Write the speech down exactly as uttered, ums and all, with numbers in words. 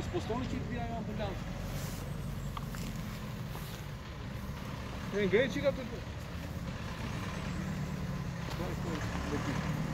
Z postążki wbijają ambulanski. Ten gejcik, a to...